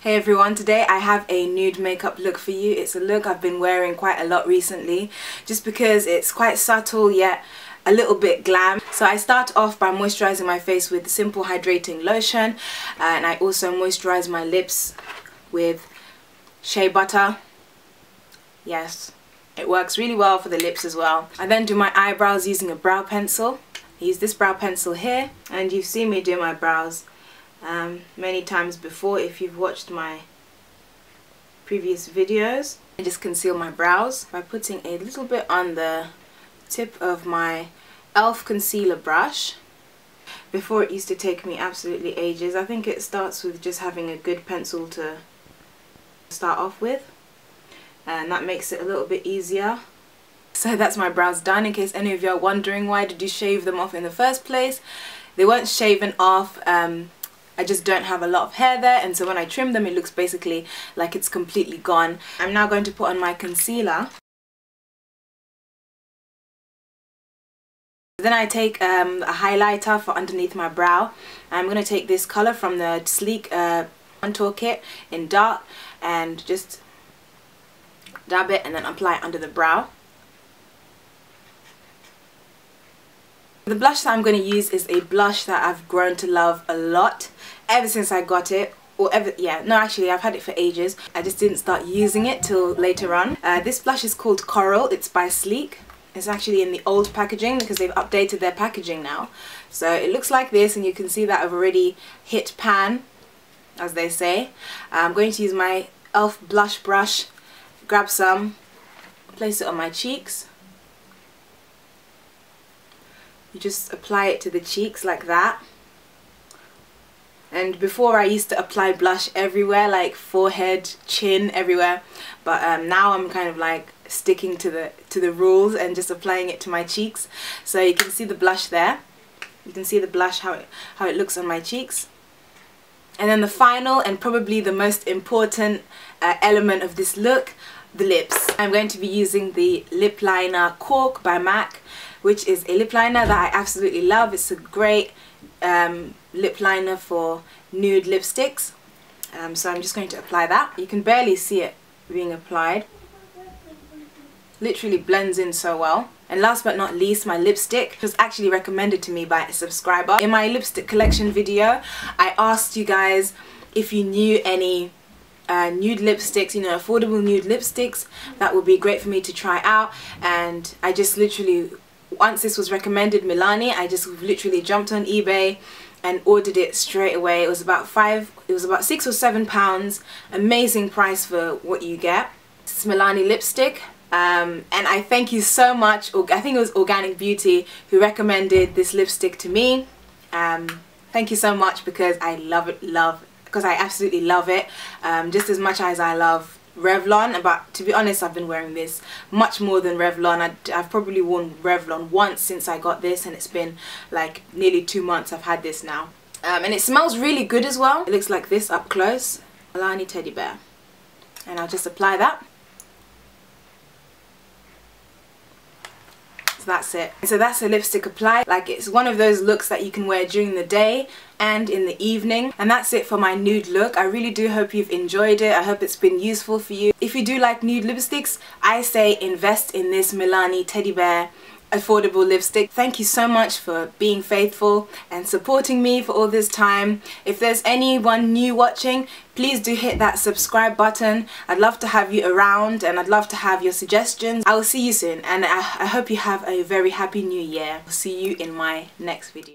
Hey everyone, today I have a nude makeup look for you. It's a look I've been wearing quite a lot recently just because it's quite subtle yet a little bit glam. So I start off by moisturizing my face with simple hydrating lotion, and I also moisturize my lips with shea butter. Yes, it works really well for the lips as well. I then do my eyebrows using a brow pencil. I use this brow pencil here, and you've seen me do my brows many times before if you've watched my previous videos. I just conceal my brows by putting a little bit on the tip of my e.l.f concealer brush. Before, it used to take me absolutely ages. I think it starts with just having a good pencil to start off with, and that makes it a little bit easier. So that's my brows done. In case any of you are wondering why did you shave them off in the first place, they weren't shaven off. I just don't have a lot of hair there, and so when I trim them it looks basically like it's completely gone. I'm now going to put on my concealer. Then I take a highlighter for underneath my brow. I'm going to take this colour from the Sleek contour kit in dark and just dab it and then apply it under the brow. The blush that I'm going to use is a blush that I've grown to love a lot ever since I got it, or actually I've had it for ages. I just didn't start using it till later on. This blush is called Coral. It's by Sleek. It's actually in the old packaging because they've updated their packaging now. So it looks like this, and you can see that I've already hit pan, as they say. I'm going to use my e.l.f blush brush, grab some, place it on my cheeks. You just apply it to the cheeks like that. And before, I used to apply blush everywhere, like forehead, chin, everywhere, but now I'm kind of like sticking to the rules and just applying it to my cheeks. So you can see the blush there. You can see the blush, how it looks on my cheeks. And then the final and probably the most important element of this look, the lips. I'm going to be using the lip liner Cork by MAC, which is a lip liner that I absolutely love. It's a great lip liner for nude lipsticks. So I'm just going to apply that. You can barely see it being applied. Literally blends in so well. And last but not least, my lipstick, which was actually recommended to me by a subscriber. In my lipstick collection video, I asked you guys if you knew any nude lipsticks, you know, affordable nude lipsticks that would be great for me to try out, and I just literally, once this was recommended, Milani, I just literally jumped on eBay and ordered it straight away. It was about £6 or £7. Amazing price for what you get. It's Milani lipstick. And I thank you so much. I think it was Organic Beauty who recommended this lipstick to me. Thank you so much, because I love it, because I absolutely love it, just as much as I love Revlon. But to be honest, I've been wearing this much more than Revlon. I've probably worn Revlon once since I got this, and it's been like nearly 2 months I've had this now. And it smells really good as well. It looks like this up close. Milani Teddy Bear. And I'll just apply that. That's it. So that's the lipstick applied. Like, it's one of those looks that you can wear during the day and in the evening. And that's it for my nude look. I really do hope you've enjoyed it. I hope it's been useful for you. If you do like nude lipsticks, I say invest in this Milani Teddy Bear affordable lipstick. Thank you so much for being faithful and supporting me for all this time. If there's anyone new watching, please do hit that subscribe button. I'd love to have you around, and I'd love to have your suggestions. I will see you soon, and I hope you have a very happy new year. I'll see you in my next video.